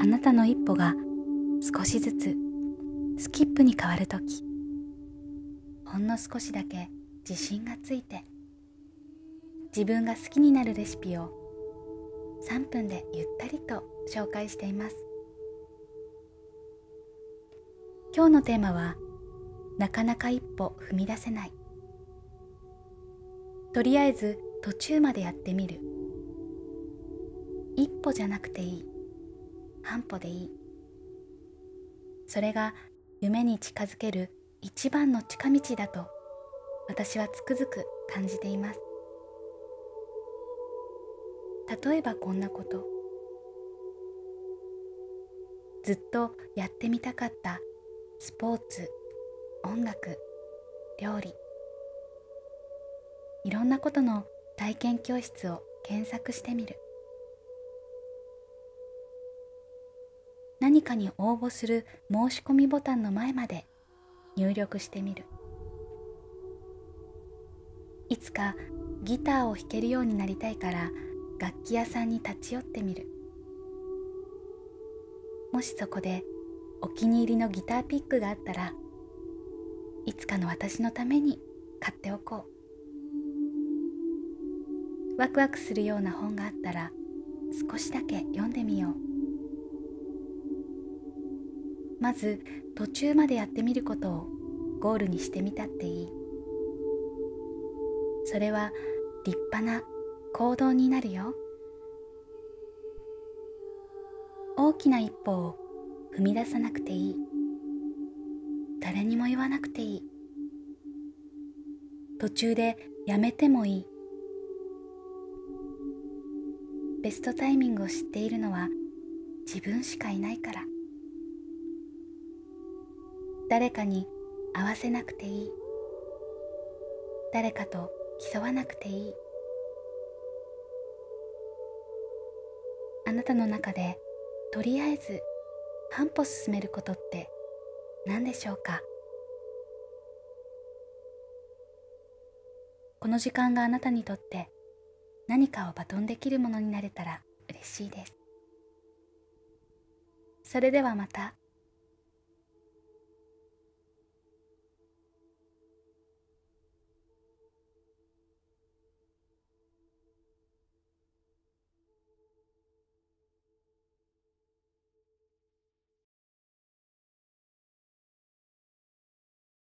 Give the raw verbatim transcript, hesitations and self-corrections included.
あなたの一歩が少しずつスキップに変わるとき、ほんの少しだけ自信がついて、自分が好きになるレシピをさんぷんでゆったりと紹介しています。今日のテーマは、なかなか一歩踏み出せない。とりあえず途中までやってみる。一歩じゃなくていい。半歩でいい。それが夢に近づける一番の近道だと私はつくづく感じています。例えばこんなこと。ずっとやってみたかったスポーツ、音楽、料理、いろんなことの体験教室を検索してみる。何かに応募する申し込みボタンの前まで入力してみる。いつかギターを弾けるようになりたいから楽器屋さんに立ち寄ってみる。もしそこでお気に入りのギターピックがあったら、いつかの私のために買っておこう。ワクワクするような本があったら少しだけ読んでみよう。まず途中までやってみることをゴールにしてみたっていい。それは立派な行動になるよ。大きな一歩を踏み出さなくていい。誰にも言わなくていい。途中でやめてもいい。ベストタイミングを知っているのは自分しかいないから。誰かに合わせなくていい。誰かと競わなくていい。あなたの中でとりあえず半歩進めることって何でしょうか？この時間があなたにとって何かをバトンできるものになれたら嬉しいです。それではまた。